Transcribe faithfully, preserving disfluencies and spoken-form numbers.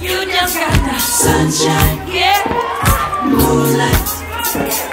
You just got that sunshine, yeah, moonlight.